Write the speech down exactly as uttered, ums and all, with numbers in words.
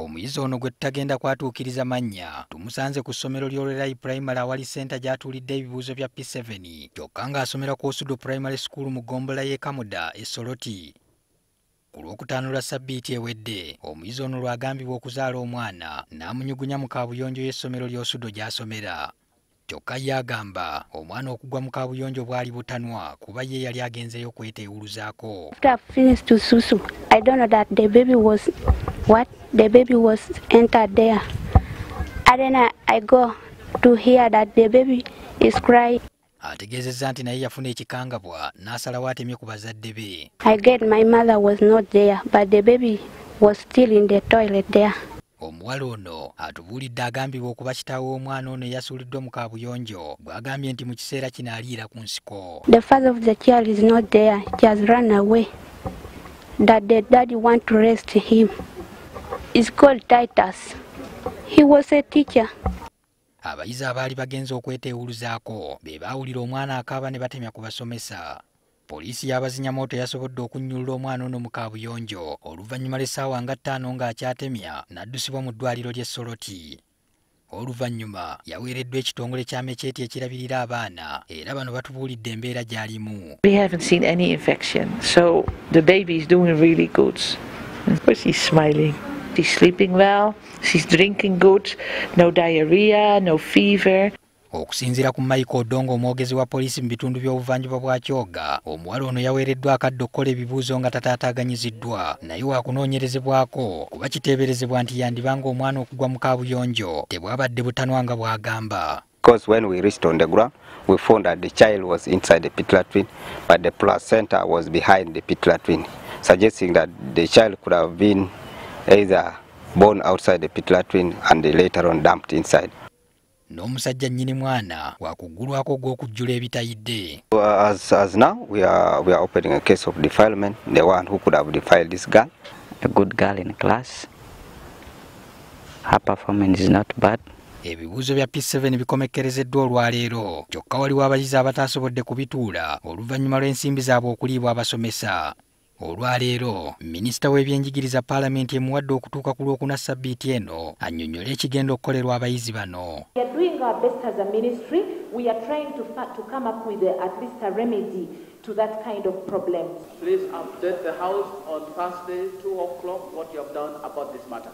Omuyizi ono gwe tutagenda kwatuukiriza mannya tumusanze ku ssomero ly'Olerai Primary awali ssenta gy'atuulidde ebibuuzo bya P seven kyokka ng'asomera ku Osudo Primary School mu ggombolola y'e Kamuda e Soroti. Ku Lwokutaano lwa Ssabbiiti ewedde, omuyizi ono lwagambibwa okuzaala omwana n'amunyugunya mu kaabuyonjo y'essomero ly'Osudo gy'asomera. Kyokka ye agamba omwana okugwa mu kaabuyonjo bwali butanwa kuba ye yali agenzeyo okweteewuluzaako. After I finished to susu, I don't know that the baby was what the baby was entered there. And then I, I go to hear that the baby is crying. Ategezezza nti naye yafuna ekikangabwa n'asalawo atemye ku bazadde be. I get my mother was not there but the baby was still in the toilet there. Omuwala ono atubuulidde agambibwa okuba kitaawe omwana ono eyasuuliddwa mu kaabuyonjo bw'agambye nti mu kiseera kino aliira ku nsiko. The father of the child is not there, he has run away. That the daddy want to arrest him. It's called Titus. He was a teacher. Abayizi abaali bagenze okweteewuluzaako be baawulira omwana akaaba ne batemya ku basomesa. Poliisi y'abazinyamooto yasobodde okunnyulula omwana ono mu kaabuyonjo oluvannyuma lw'essaawa nga ttaano ng'akyatemya n'addusibwa mu ddwaliro ly'e Soroti. Oluvannyuma yaweereddwa ekitongole ky'amekyeti ekirabirira abaana era bano batubuulidde embeera gy'alimu. We haven't seen any infection, so the baby is doing really good. Of course he's smiling. She's sleeping well, she's drinking good, no diarrhea, no fever. Okusinziira ku Mike Odongo omwogezi wa poliisi mu bitundu by'obuvanjuba bwa Kyoga, omuwala ono yaweereddwa akadde okukola ebibuuzo nga tataataaganyiziddwa naye waakunoonyerezebwako kuba kiteeberezebwa nti yandiba ng'omwana okugwa mu kaabuyonjo tebwabadde butanwa nga bw'agamba. Because when we reached on the ground, we found that the child was inside the pituitary twin, but the placenta was behind the pituitary twin, suggesting that the child could have been either born outside the pituitary twin and later on dumped inside. N'omusajja nnyini mwana wakugulwako gw'okujjula ebitayidde. As, as now, we are, we are opening a case of defilement. The one who could have defiled this girl. A good girl in class. Her performance is not bad. Ebibuuzo bya P seven bikomekerezeddwa olwaleero. Kyokka waliwo abayizi abataasobodde kubituula oluvannyuma lw'ensimbi zaabwe okuliibwa abasomesa. Olwaleero, Minisita w'ebyenjigiriza Paalamenti emuwadde okutuuka ku Lwokuna Ssabbiiti eno annyonnyole ekigenda okukolerwa abayizi bano. We are doing our best as a ministry. We are trying to, to come up with a, at least a remedy to that kind of problem. Please update the House on Thursday, two o'clock, what you have done about this matter.